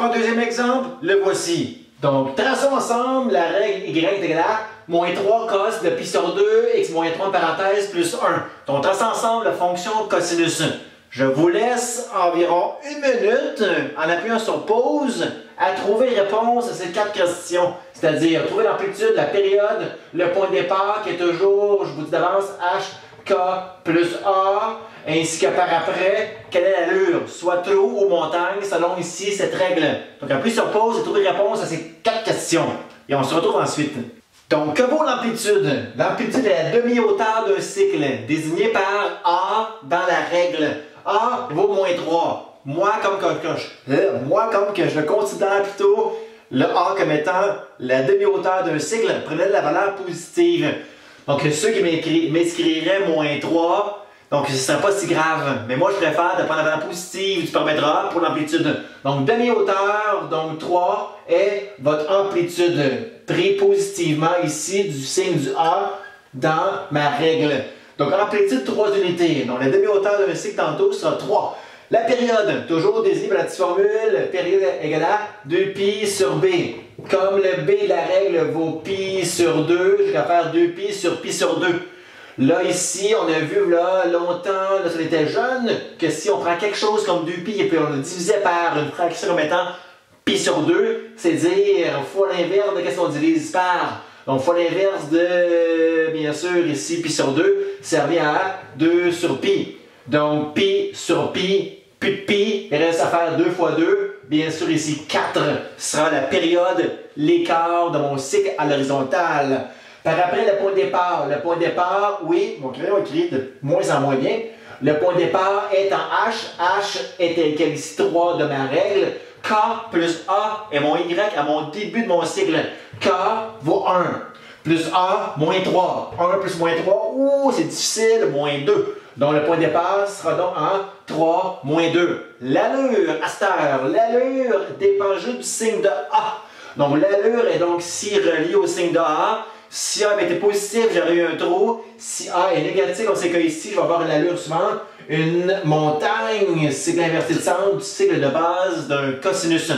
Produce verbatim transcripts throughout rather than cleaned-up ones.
encore un deuxième exemple? Le voici. Donc, traçons ensemble la règle y égale moins trois cos de pi sur deux, x moins trois parenthèse plus un. Donc, traçons ensemble la fonction cosinus. Je vous laisse environ une minute, en appuyant sur pause, à trouver les réponses à ces quatre questions. C'est-à-dire, trouver l'amplitude, la période, le point de départ qui est toujours, je vous dis d'avance, h, k plus a, ainsi que par après, quelle est l'allure, soit trou ou montagne, selon ici cette règle. Donc, appuyez sur pause et trouvez les réponses à ces quatre questions. Et on se retrouve ensuite. Donc, que vaut l'amplitude? L'amplitude est la demi-hauteur d'un cycle, désignée par a dans la règle. A vaut moins trois. Moi comme, que je, euh, moi, comme que je considère plutôt le A comme étant la demi-hauteur d'un cycle, prenez la valeur positive. Donc, ceux qui m'écriraient moins trois, donc ce ne serait pas si grave. Mais moi, je préfère de prendre la valeur positive du paramètre A pour l'amplitude. Donc, demi-hauteur, donc trois, est votre amplitude pris positivement ici du signe du A dans ma règle. Donc, amplitude trois unités. Donc, la demi-hauteur d'un cycle tantôt sera trois. La période, toujours désignée par la petite formule, période égale à deux pi sur B. Comme le B de la règle vaut pi sur deux, je vais faire deux pi sur pi sur deux. Là, ici, on a vu là, longtemps, lorsqu'on était jeune, que si on prend quelque chose comme deux pi et puis on le divisait par une fraction comme étant pi sur deux, c'est dire fois l'inverse de qu'est-ce qu'on divise par. Donc, fois l'inverse de, bien sûr, ici, pi sur deux, ça revient à deux sur pi. Donc, pi sur pi, plus de pi, il reste à faire deux fois deux. Bien sûr, ici, quatre sera la période, l'écart de mon cycle à l'horizontale. Par après, le point de départ. Le point de départ, oui, mon crayon écrit de moins en moins bien. Le point de départ est en H. H est égal ici trois de ma règle. K plus A est mon Y à mon début de mon cycle. K vaut un. Plus A, moins trois. un plus moins trois, ouh, c'est difficile, moins deux. Donc, le point de départ sera donc en trois moins deux. L'allure, à cette heure, l'allure dépend juste du signe de A. Donc, l'allure est donc si reliée au signe de A. Si A était positif, j'aurais eu un trou. Si A est négatif, on sait qu'ici, je vais avoir une allure suivante. Une montagne, cycle inversé de centre du cycle de base d'un cosinus.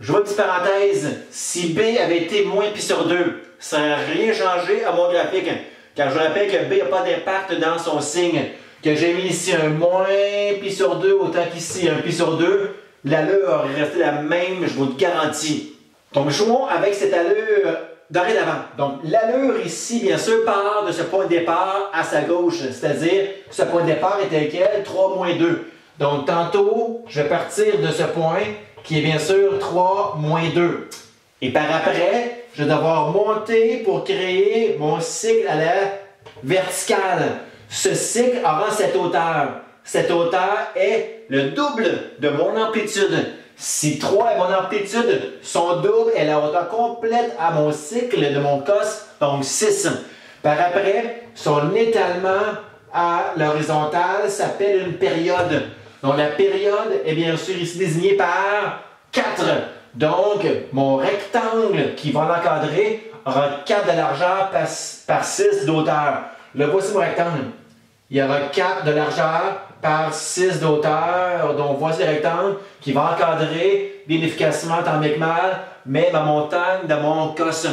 Je vois une petite parenthèse. Si B avait été moins pi sur deux, ça n'aurait rien changé à mon graphique. Car je rappelle que B n'a pas d'impact dans son signe. Que j'ai mis ici un moins pi sur deux, autant qu'ici un pi sur deux, l'allure aurait resté la même, je vous le garantis. Donc jouons avec cette allure dorénavant. Donc l'allure ici, bien sûr, part de ce point de départ à sa gauche. C'est-à-dire, ce point de départ était lequel? trois moins deux. Donc tantôt, je vais partir de ce point qui est bien sûr trois moins deux. Et par après, je vais devoir monter pour créer mon cycle à la verticale. Ce cycle aura cette hauteur. Cette hauteur est le double de mon amplitude. Si trois est mon amplitude, son double est la hauteur complète à mon cycle de mon cos, donc six. Par après, son étalement à l'horizontale s'appelle une période. Donc la période est bien sûr ici désignée par quatre. Donc, mon rectangle qui va l'encadrer aura quatre de largeur par, par six d'hauteur. Là, voici mon rectangle. Il y aura quatre de largeur par six d'hauteur. Donc, voici le rectangle qui va encadrer bien efficacement, tant bien que mal, mais ma montagne de mon cos.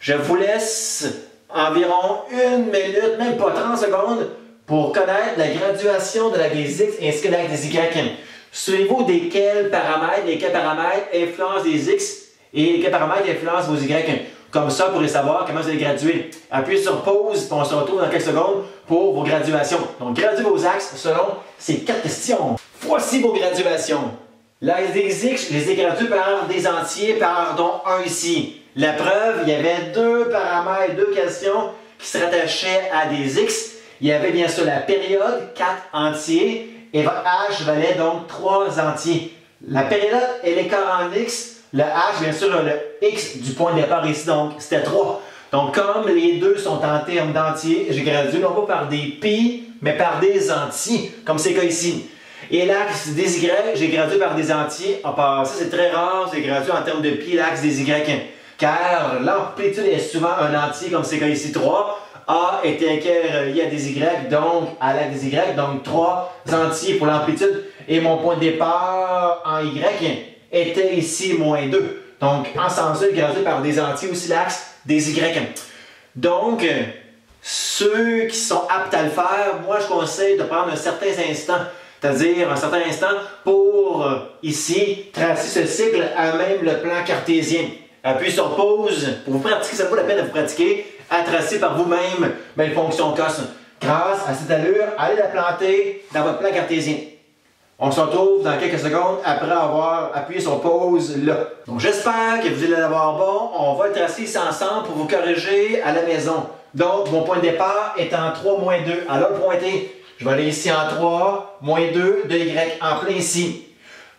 Je vous laisse environ une minute, même pas trente secondes, pour connaître la graduation de la des X ainsi que la des Y. Suivez-vous de quels paramètres, les quels paramètres influencent les X et quels paramètres influencent vos Y. Comme ça, vous pourrez savoir comment vous allez graduer. Appuyez sur pause, puis on se retrouve dans quelques secondes pour vos graduations. Donc, graduez vos axes selon ces quatre questions. Voici vos graduations. L'axe des X, je les ai gradués par des entiers, par dont un ici. La preuve, il y avait deux paramètres, deux questions qui se rattachaient à des X. Il y avait bien sûr la période, quatre entiers. Et votre H valait donc trois entiers. La période et l'écart en X, le H, bien sûr, le X du point de départ ici, donc c'était trois. Donc, comme les deux sont en termes d'entiers, j'ai gradué non pas par des pi, mais par des entiers, comme c'est le cas ici. Et l'axe des Y, j'ai gradué par des entiers. En passant, c'est très rare, j'ai gradué en termes de pi l'axe des Y, car l'amplitude est souvent un entier, comme c'est le cas ici, trois. A est égal relié à des Y, donc à l'axe des Y, donc trois entiers pour l'amplitude. Et mon point de départ en Y était ici moins deux. Donc, en sens deux, gradé par des entiers aussi l'axe des y un. Donc, ceux qui sont aptes à le faire, moi je conseille de prendre un certain instant, c'est-à-dire un certain instant pour, euh, ici, tracer ce cycle à même le plan cartésien. Appuyez sur pause pour vous pratiquer, ça vaut la peine de vous pratiquer, à tracer par vous-même ben, une fonction cos. Grâce à cette allure, allez la planter dans votre plan cartésien. On se retrouve dans quelques secondes après avoir appuyé sur pause là. Donc j'espère que vous allez l'avoir bon. On va tracer ici ensemble pour vous corriger à la maison. Donc mon point de départ est en trois moins deux. Alors pointé, je vais aller ici en trois, moins deux, deux y en plein ici.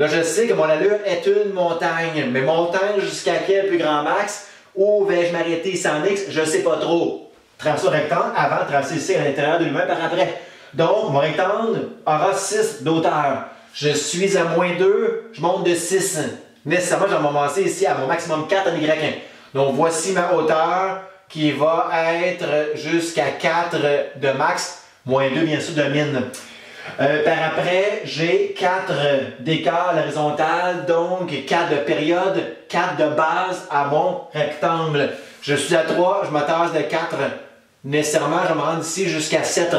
Là je sais que mon allure est une montagne. Mais montagne jusqu'à quel plus grand max? Où vais-je m'arrêter ici en x? Je ne sais pas trop. Tracer au rectangle avant de tracer ici à l'intérieur de lui-même par après. Donc, mon rectangle aura six d'auteur. Je suis à moins deux, je monte de six. Nécessairement, je vais m'avancer ici à mon maximum quatre en y un. Donc, voici ma hauteur qui va être jusqu'à quatre de max. Moins deux, bien sûr, domine. Euh, par après, j'ai quatre d'écart horizontal, donc quatre de période, quatre de base à mon rectangle. Je suis à trois, je me tasse de quatre. Nécessairement, je me rends ici jusqu'à sept.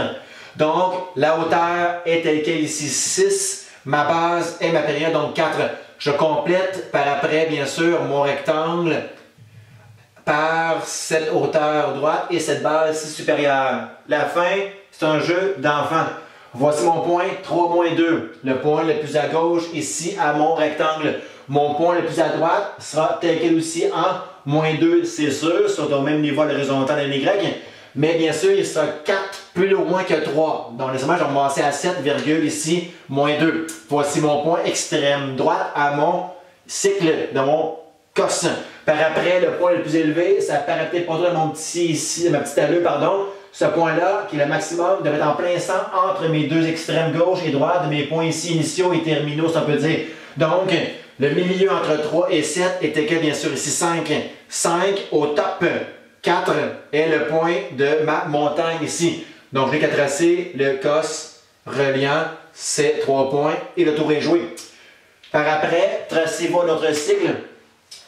Donc, la hauteur est telle qu'elle ici, six. Ma base est ma période, donc quatre. Je complète par après, bien sûr, mon rectangle par cette hauteur droite et cette base ici supérieure. La fin, c'est un jeu d'enfant. Voici mon point, trois moins deux. Le point le plus à gauche, ici, à mon rectangle. Mon point le plus à droite sera tel quel aussi en moins deux, c'est sûr, sur le même niveau à l'horizontale et Y. Mais bien sûr, il sera quatre plus loin que trois. Donc, nécessairement, je vais commencer à sept, ici, moins deux. Voici mon point extrême droite à mon cycle de mon cos. Par après, le point le plus élevé, ça paraît peut-être pas trop mon petit ici, ma petite allure, pardon. Ce point-là, qui est le maximum, devrait être en plein centre entre mes deux extrêmes gauche et droite de mes points ici initiaux et terminaux, ça peut dire. Donc, le milieu entre trois et sept est égal, bien sûr, ici, cinq. cinq au top. quatre est le point de ma montagne ici. Donc, je n'ai qu'à tracer le cos reliant ces trois points et le tour est joué. Par après, tracez-vous notre cycle,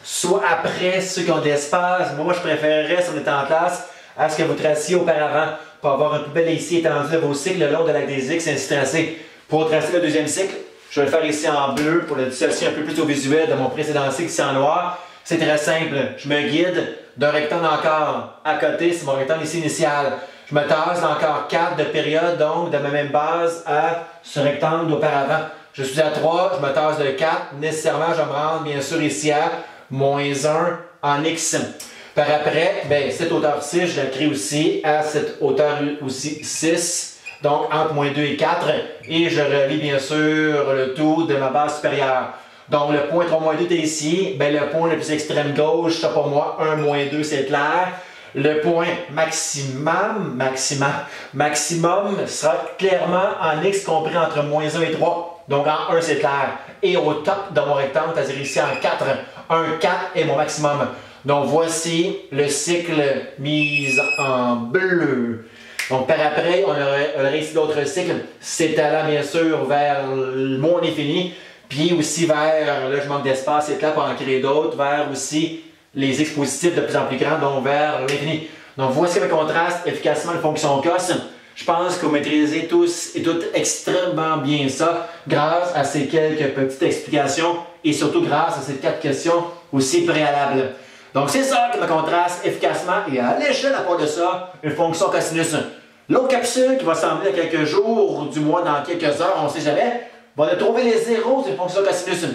soit après ceux qui ont de l'espace. Moi, je préférerais, si on est en classe, à ce que vous traciez auparavant pour avoir une poubelle ici étendue de vos cycles le long de l'axe des X, ainsi tracé. Pour tracer le deuxième cycle, je vais le faire ici en bleu pour le dissocier un peu plus au visuel de mon précédent cycle ici en noir. C'est très simple. Je me guide d'un rectangle encore à côté, c'est mon rectangle ici initial. Je me tasse encore quatre de période, donc de ma même base à ce rectangle d'auparavant. Je suis à trois, je me tasse de quatre. Nécessairement, je me rends bien sûr ici à moins un en X. Par après, ben, cette hauteur six, je la crée aussi à cette hauteur aussi six. Donc entre moins deux et quatre. Et je relie bien sûr le tout de ma base supérieure. Donc, le point trois moins deux est ici. Ben, le point le plus extrême gauche, ça pour moi, un moins deux, c'est clair. Le point maximum, maximum, maximum sera clairement en X compris entre moins un et trois. Donc, en un, c'est clair. Et au top de mon rectangle, c'est-à-dire ici en quatre. un, quatre est mon maximum. Donc, voici le cycle mis en bleu. Donc, par après, on aurait, on aurait ici d'autres cycles s'étalant, bien sûr, vers mon infini. Puis aussi vers, là je manque d'espace, c'est là pour en créer d'autres, vers aussi les x positifs de plus en plus grands, donc vers l'infini. Donc voici le contraste efficacement de fonction cos. Je pense que vous maîtrisez tous et toutes extrêmement bien ça, grâce à ces quelques petites explications et surtout grâce à ces quatre questions aussi préalables. Donc c'est ça que le contraste efficacement et à l'échelle à part de ça, une fonction cosinus. L'autre capsule qui va s'enlever dans quelques jours, ou du moins dans quelques heures, on ne sait jamais, va de trouver les zéros d'une fonction cosinus.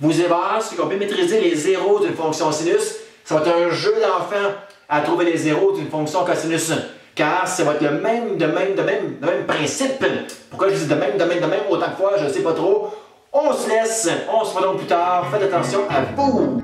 Vous allez voir, si vous pouvez maîtriser les zéros d'une fonction sinus, ça va être un jeu d'enfant à trouver les zéros d'une fonction cosinus. Car ça va être le même, de même, de même, de même principe. Pourquoi je dis de même, de même, de même, autant de fois, je ne sais pas trop. On se laisse, on se voit donc plus tard. Faites attention à vous!